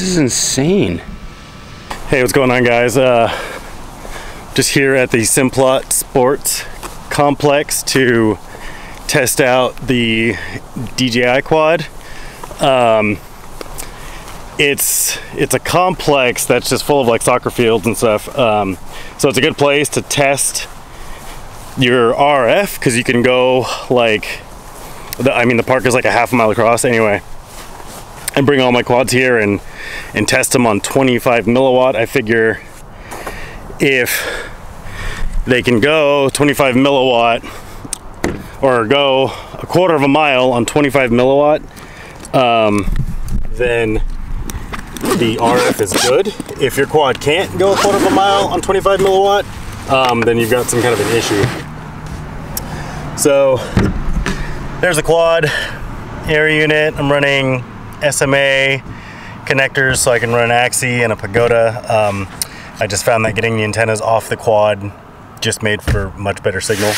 This is insane. Hey, what's going on, guys? Just here at the Simplot Sports Complex to test out the DJI quad. It's a complex that's just full of like soccer fields and stuff. So it's a good place to test your RF because you can go like, the park is like a half a mile across anyway. And bring all my quads here and test them on 25 milliwatt. I figure if they can go 25 milliwatt or go a quarter of a mile on 25 milliwatt, then the RF is good. If your quad can't go a quarter of a mile on 25 milliwatt, then you've got some kind of an issue. So there's the quad air unit. I'm running SMA connectors so I can run an Axie and a Pagoda. I just found that getting the antennas off the quad just made for much better signal,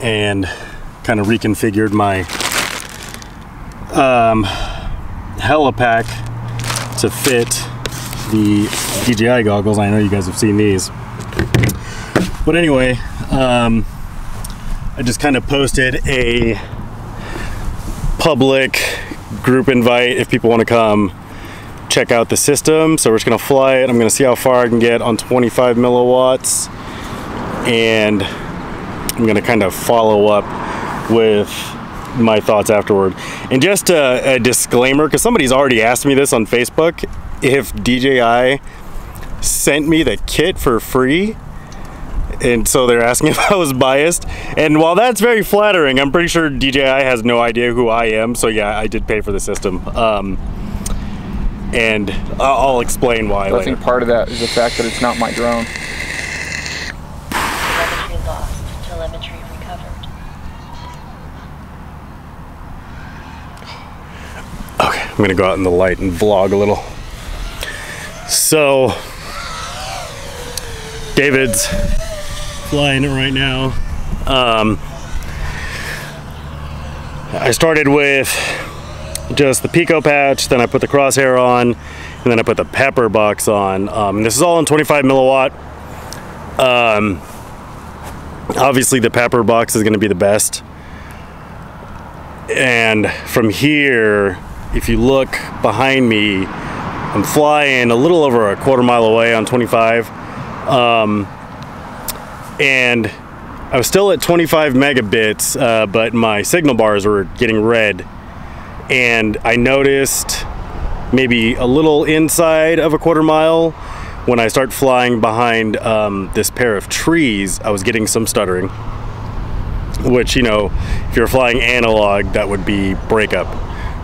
and kind of reconfigured my helipack to fit the DJI goggles. I know you guys have seen these, but anyway, I just kind of posted a public group invite if people want to come check out the system. So we're just gonna fly it. I'm gonna see how far I can get on 25 milliwatts, and I'm gonna kind of follow up with my thoughts afterward. And just a disclaimer, because somebody's already asked me this on Facebook, if DJI sent me the kit for free, and so they're asking if I was biased. And while that's very flattering, I'm pretty sure DJI has no idea who I am. So yeah, I did pay for the system. And I'll explain why later. I think part of that is the fact that it's not my drone. Telemetry lost, telemetry recovered. Okay, I'm gonna go out in the light and vlog a little. So, David's flying it right now. I started with just the Pico patch, then I put the crosshair on, and then I put the Pepper box on. This is all in 25 milliwatt. Obviously the Pepper box is gonna be the best. And from here, if you look behind me, I'm flying a little over a quarter mile away on 25. And I was still at 25 megabits, but my signal bars were getting red, and I noticed maybe a little inside of a quarter mile when I start flying behind this pair of trees, I was getting some stuttering, which, you know, if you're flying analog, that would be breakup,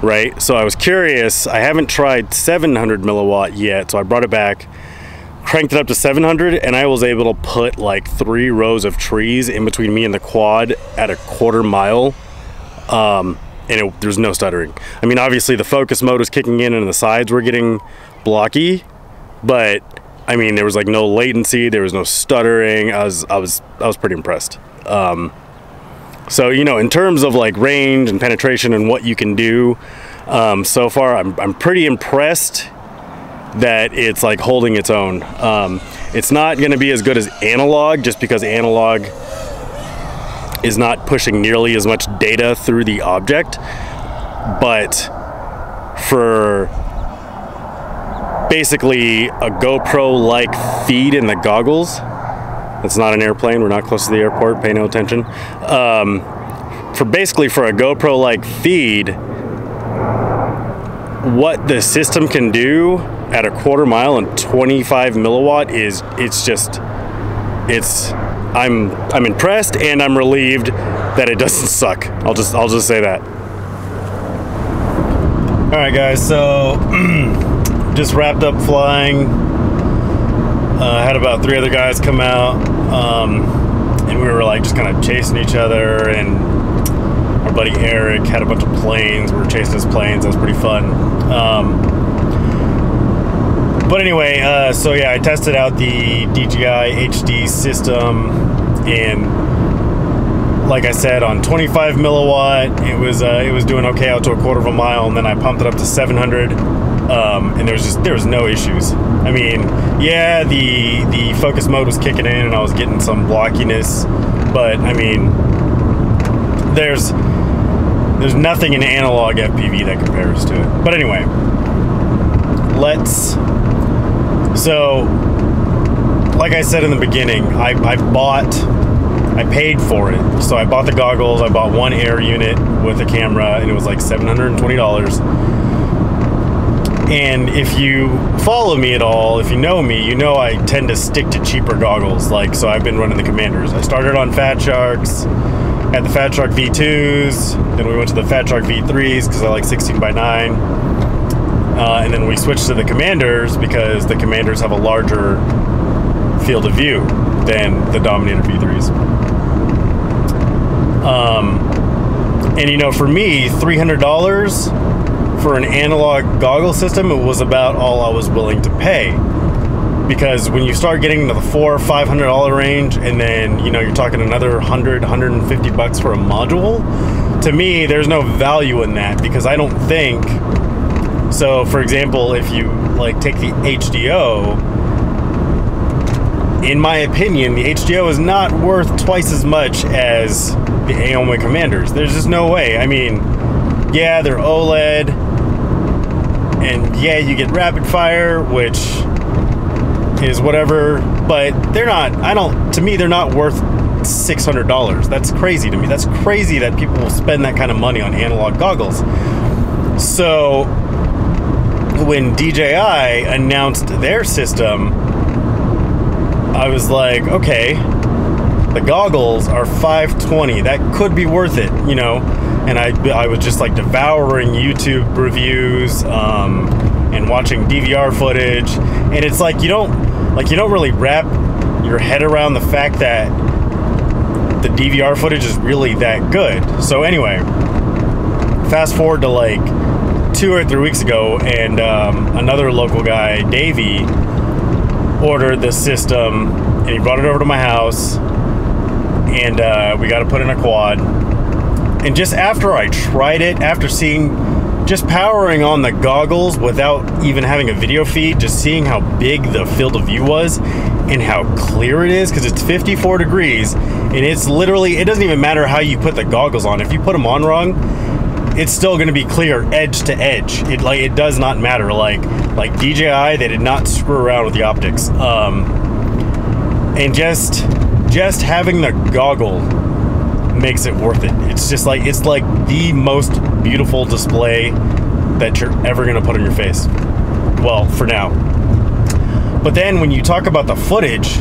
right? So I was curious. I haven't tried 700 milliwatt yet, so I brought it back, cranked it up to 700, and I was able to put like 3 rows of trees in between me and the quad at a quarter mile, and there's no stuttering. I mean, obviously the focus mode was kicking in and the sides were getting blocky, but I mean, there was like no latency, there was no stuttering. I was pretty impressed. So, you know, in terms of like range and penetration and what you can do, so far I'm pretty impressed that it's like holding its own. It's not going to be as good as analog, just because analog is not pushing nearly as much data through the object, but for basically a GoPro like feed in the goggles — that's not an airplane, we're not close to the airport, pay no attention — for a GoPro like feed, what the system can do at a quarter mile and 25 milliwatt is, I'm impressed, and I'm relieved that it doesn't suck. I'll just say that. All right, guys, so just wrapped up flying. Had about 3 other guys come out, and we were like just kind of chasing each other, and our buddy Eric had a bunch of planes. We were chasing his planes. That was pretty fun. But anyway, so yeah, I tested out the DJI HD system, and like I said, on 25 milliwatt, it was doing okay out to a quarter of a mile, and then I pumped it up to 700. and there was no issues. I mean, yeah, the focus mode was kicking in and I was getting some blockiness, but I mean, there's nothing in analog FPV that compares to it. But anyway, so like I said in the beginning, I paid for it. So I bought the goggles, I bought one air unit with a camera, and it was like $720. And if you follow me at all, if you know me, you know I tend to stick to cheaper goggles. Like, so I've been running the Commanders. I started on Fat Sharks, had the Fat Shark V2s, then we went to the Fat Shark V3s because I like 16:9. And then we switched to the Commanders because the Commanders have a larger field of view than the Dominator V3s. And you know, for me, $300, for an analog goggle system, it was about all I was willing to pay, because when you start getting into the $400 or $500 range, and then you know you're talking another $100, $150 for a module, to me there's no value in that, because I don't think so. For example, if you like take the HDO, in my opinion, the HDO is not worth twice as much as the AOMA Commanders. There's just no way. I mean, yeah, they're OLED. And yeah, you get rapid fire, which is whatever, but they're not, to me, they're not worth $600. That's crazy to me. That's crazy that people will spend that kind of money on analog goggles. So when DJI announced their system, I was like, okay, the goggles are $520. That could be worth it, you know? And I was just like devouring YouTube reviews and watching DVR footage, and it's like you don't really wrap your head around the fact that the DVR footage is really that good. So anyway, fast forward to like 2 or 3 weeks ago, and another local guy, Davey, ordered the system, and he brought it over to my house, and we got to put in a quad. And just after I tried it, after seeing, just powering on the goggles without even having a video feed, just seeing how big the field of view was and how clear it is, because it's 54 degrees and it's literally, it doesn't even matter how you put the goggles on. If you put them on wrong, it's still going to be clear edge to edge. It does not matter. Like DJI, they did not screw around with the optics. And just having the goggle makes it worth it. It's just like, it's like the most beautiful display that you're ever gonna put on your face. Well, for now. But then when you talk about the footage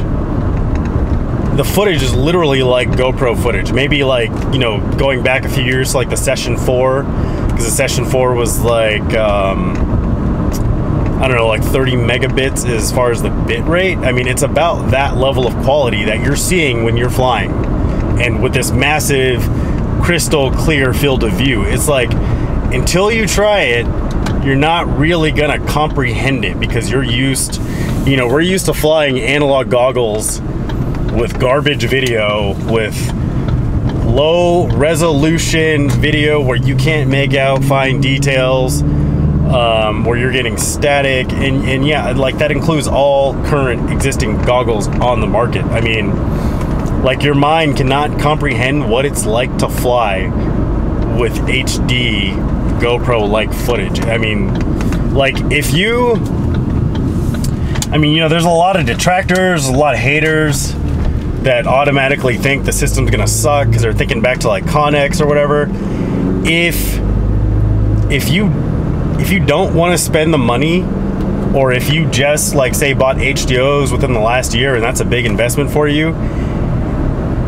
is literally like GoPro footage. Maybe like, you know, going back a few years, like the Session 4, because the Session 4 was like, I don't know, like 30 megabits as far as the bit rate. I mean, it's about that level of quality that you're seeing when you're flying. And with this massive crystal clear field of view, it's like, until you try it, you're not really gonna comprehend it, because you're used, you know, we're used to flying analog goggles with garbage video, with low resolution video where you can't make out fine details, where you're getting static, and yeah, like that includes all current existing goggles on the market. I mean, like your mind cannot comprehend what it's like to fly with HD GoPro-like footage. I mean, like if you, I mean, you know, there's a lot of detractors, a lot of haters that automatically think the system's gonna suck because they're thinking back to like Connex or whatever. If you don't want to spend the money, or if you just like say bought HDOs within the last year and that's a big investment for you,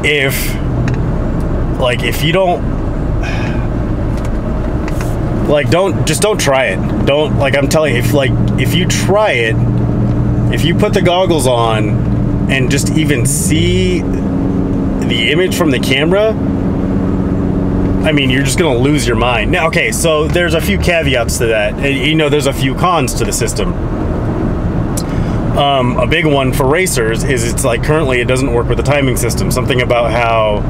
if you don't like, don't try it. Don't, like, I'm telling you, if you try it, if you put the goggles on and just even see the image from the camera, I mean, you're just gonna lose your mind. Now, okay, so there's a few caveats to that, and you know, there's a few cons to the system. A big one for racers is it's like currently it doesn't work with the timing system. Something about how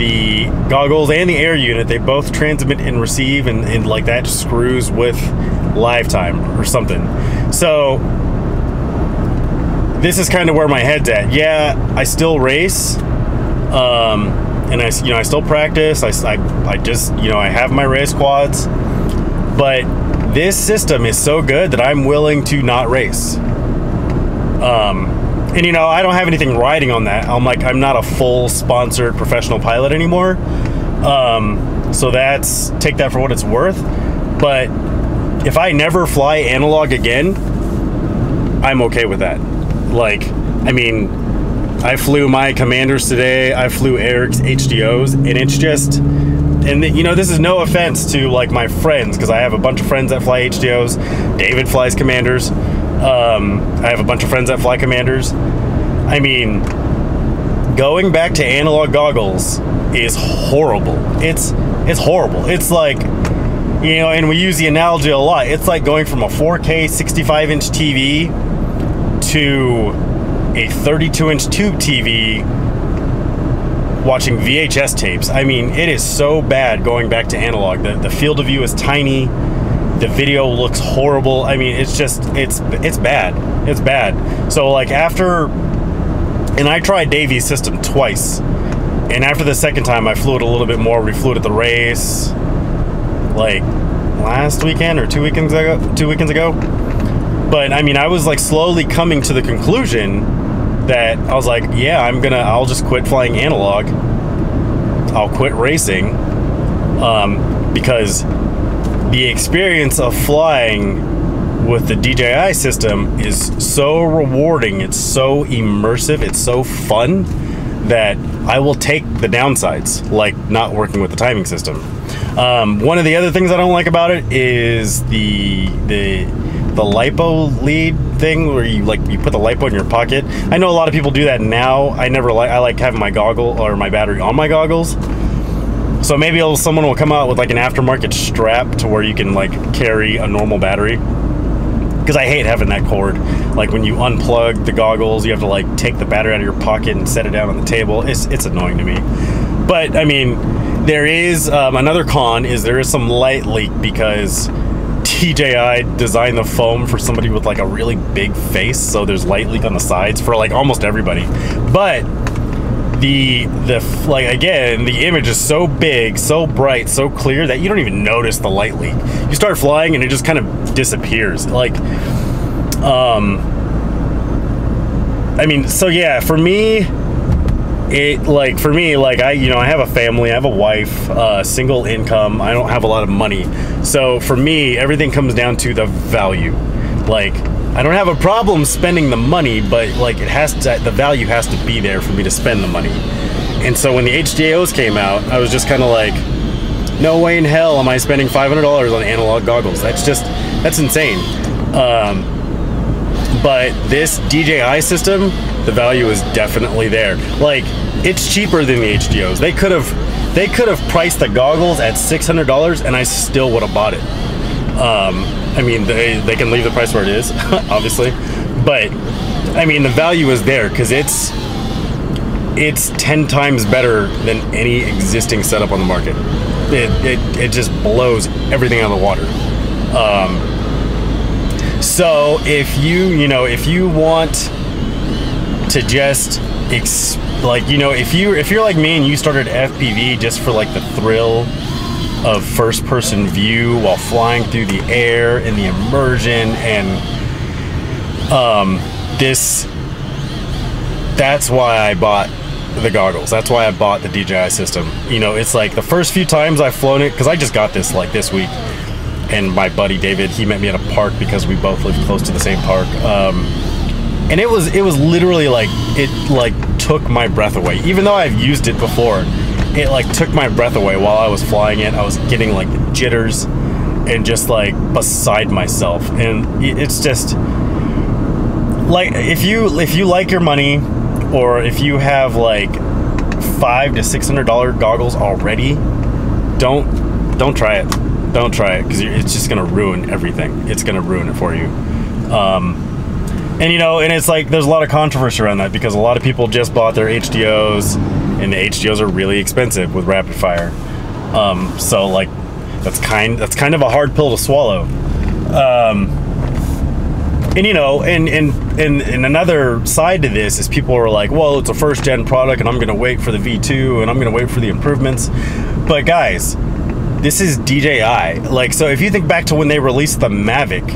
the goggles and the air unit, they both transmit and receive, and like that screws with lifetime or something. So this is kind of where my head's at. Yeah, I still race, and I still practice. I just, I have my race quads, but this system is so good that I'm willing to not race. And I don't have anything riding on that. I'm not a full sponsored professional pilot anymore. So take that for what it's worth. But if I never fly analog again, I'm okay with that. I flew my Commanders today, I flew Eric's HDOs, and it's just, this is no offense to my friends, because I have a bunch of friends that fly HDOs. David flies Commanders. I have a bunch of friends that fly Commanders. Going back to analog goggles is horrible. It's horrible. It's like, and we use the analogy a lot. It's like going from a 4K 65-inch TV to a 32-inch tube TV watching VHS tapes. It is so bad going back to analog. The field of view is tiny. The video looks horrible. It's just, it's bad. It's bad. So I tried Davey's system twice, and after the second time I flew it a little bit more. We flew it at the race last weekend or 2 weekends ago, But I was slowly coming to the conclusion that I was like, yeah, I'll just quit flying analog. I'll quit racing, because the experience of flying with the DJI system is so rewarding, it's so immersive, it's so fun, that I will take the downsides, like not working with the timing system. One of the other things I don't like about it is the LiPo lead thing, where you put the LiPo in your pocket. I know a lot of people do that now. I like having my goggle or my battery on my goggles. So maybe someone will come out with an aftermarket strap to where you can carry a normal battery. Because I hate having that cord. When you unplug the goggles, you have to take the battery out of your pocket and set it down on the table. It's annoying to me. But there is another con is there is some light leak, because DJI designed the foam for somebody with a really big face, so there's light leak on the sides for almost everybody. But the image is so big, so bright, so clear that you don't even notice the light leak. You start flying and it just kind of disappears. So yeah, for me, I have a family, I have a wife, single income, I don't have a lot of money. So for me, everything comes down to the value. I don't have a problem spending the money, but the value has to be there for me to spend the money. And so when the HDOs came out, I was just kind of no way in hell am I spending $500 on analog goggles. That's insane. But this DJI system, the value is definitely there. It's cheaper than the HDOs. They could have priced the goggles at $600 and I still would have bought it. They can leave the price where it is, obviously, but the value is there, because it's 10 times better than any existing setup on the market. It just blows everything out of the water. So if you want to just if you're like me and you started FPV just for the thrill of first person view while flying through the air and the immersion, and that's why I bought the goggles. That's why I bought the DJI system. It's the first few times I've flown it, because I just got this this week, and my buddy David, he met me at a park because we both live close to the same park. And it was literally it took my breath away. Even though I've used it before, it took my breath away while I was flying it. I was getting the jitters and just beside myself. And it's just if you like your money, or if you have $500 to $600 goggles already, don't try it. Don't try it, because it's just gonna ruin everything. It's gonna ruin it for you. And it's there's a lot of controversy around that, because a lot of people just bought their HDOs and the HDOs are really expensive with rapid fire. So like that's kind of a hard pill to swallow. And you know, and another side to this is people are like, well, it's a first gen product and I'm gonna wait for the V2 and I'm gonna wait for the improvements. But guys, this is DJI. Like, so if you think back to when they released the Mavic,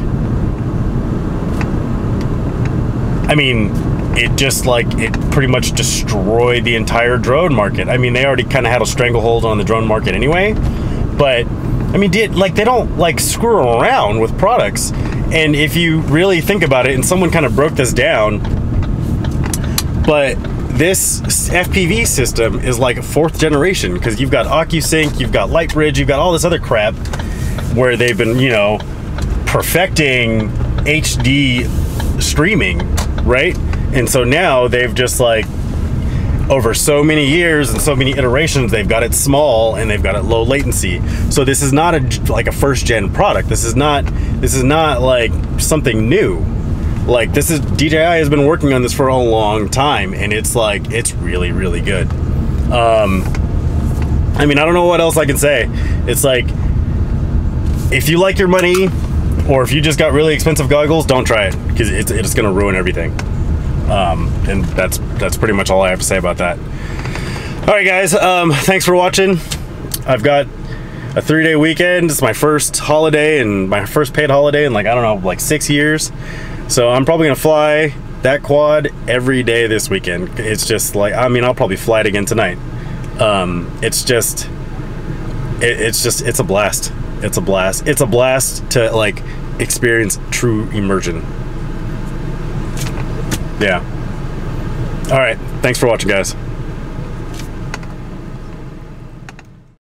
I mean, it just like, it pretty much destroyed the entire drone market. I mean, they already kind of had a stranglehold on the drone market anyway, but I mean, they don't like screw around with products. And if you really think about it, and someone kind of broke this down, but this FPV system is like a 4th generation, because you've got OcuSync, you've got Lightbridge, you've got all this other crap where they've been, you know, perfecting HD streaming, right? And so now they've just like, over so many years and so many iterations, they've got it small and they've got it low latency. So this is not like a first gen product. This is not like something new. Like this is, DJI has been working on this for a long time, and it's like, it's really, really good. I mean, I don't know what else I can say. It's like, if you like your money, or if you just got really expensive goggles, don't try it, because it's gonna ruin everything. And that's pretty much all I have to say about that. All right, guys, thanks for watching. I've got a 3-day weekend. It's my first holiday and my first paid holiday in like, I don't know, like 6 years. So I'm probably gonna fly that quad every day this weekend. It's just like, I mean, I'll probably fly it again tonight. It's a blast. It's a blast. It's a blast to like experience true immersion. Yeah. All right. Thanks for watching, guys.